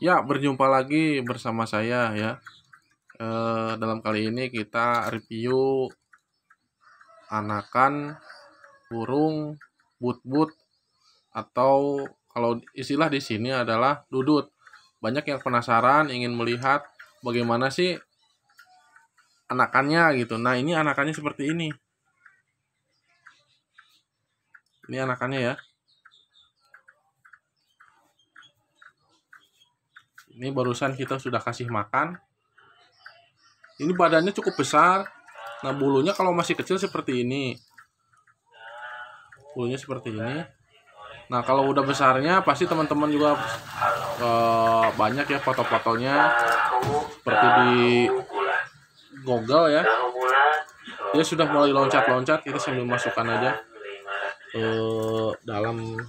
Ya, berjumpa lagi bersama saya ya. Dalam kali ini kita review anakan burung but-but atau kalau istilah di sini adalah dudut. Banyak yang penasaran ingin melihat bagaimana sih anakannya gitu. Nah, ini anakannya seperti ini. Ini anakannya ya. Ini barusan kita sudah kasih makan. Ini badannya cukup besar. Nah, bulunya kalau masih kecil seperti ini. Bulunya seperti ini. Nah, kalau udah besarnya pasti teman-teman juga banyak ya foto-fotonya. Seperti di Google ya. Dia sudah mulai loncat-loncat. Kita sambil masukkan aja ke dalam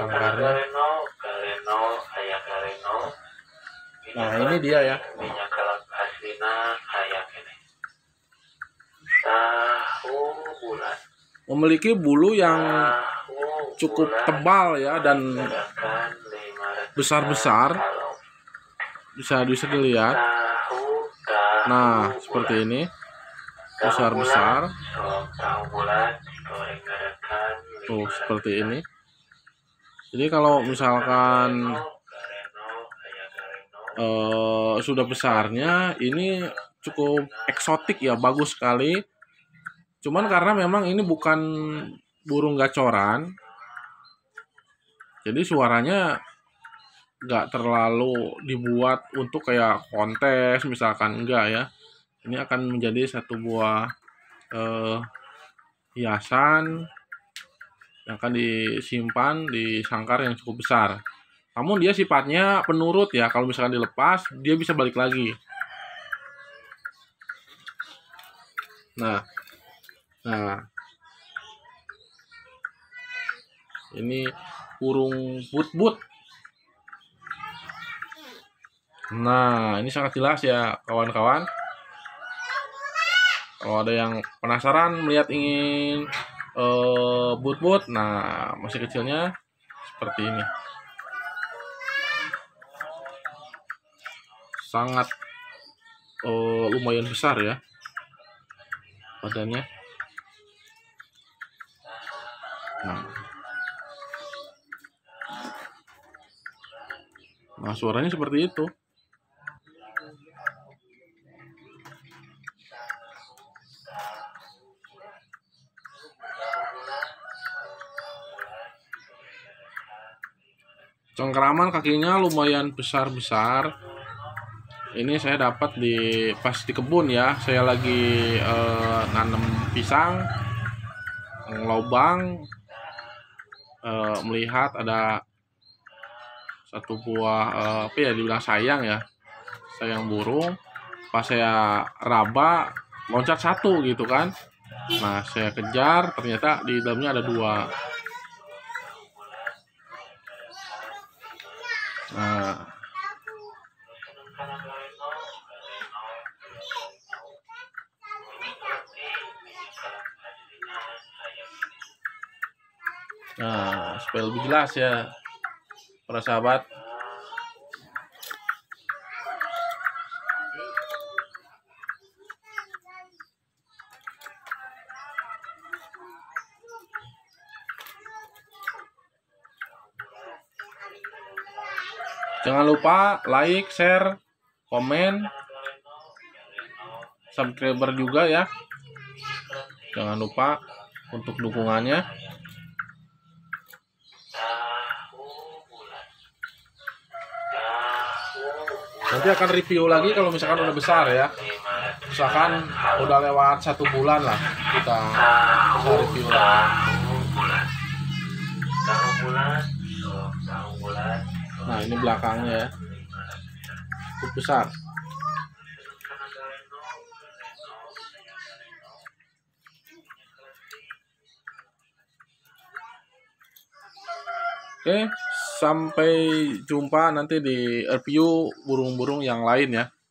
sangkarnya. Nah, ini dia ya. Memiliki bulu yang cukup tebal ya dan besar-besar. Bisa dilihat. Nah, seperti ini. Besar-besar. Tuh, seperti ini. Jadi kalau misalkan sudah besarnya ini cukup eksotik ya, bagus sekali. Cuman karena memang ini bukan burung gacoran, jadi suaranya nggak terlalu dibuat untuk kayak kontes misalkan, enggak ya. Ini akan menjadi satu buah hiasan yang akan disimpan di sangkar yang cukup besar. Namun dia sifatnya penurut ya, kalau misalkan dilepas dia bisa balik lagi. Nah, ini burung but-but. Nah, ini sangat jelas ya kawan-kawan. Kalau ada yang penasaran melihat ingin but-but, nah masih kecilnya seperti ini. Sangat lumayan besar ya badannya. Nah, suaranya seperti itu. Cengkeraman kakinya lumayan besar-besar. Ini saya dapat pas di kebun ya. Saya lagi nanam pisang, lobang, melihat ada satu buah apa ya, dibilang sayang ya, sayang burung. Pas saya raba, loncat satu gitu kan. Nah, saya kejar, ternyata di dalamnya ada dua. Nah, supaya lebih jelas ya para sahabat. Jangan lupa like, share, komen, subscriber juga ya. Jangan lupa untuk dukungannya. Nanti akan review lagi kalau misalkan udah besar ya. Misalkan udah lewat 1 bulan lah, kita review lagi. Nah, ini belakangnya ya, cukup besar. Oke, sampai jumpa nanti di review burung-burung yang lain ya.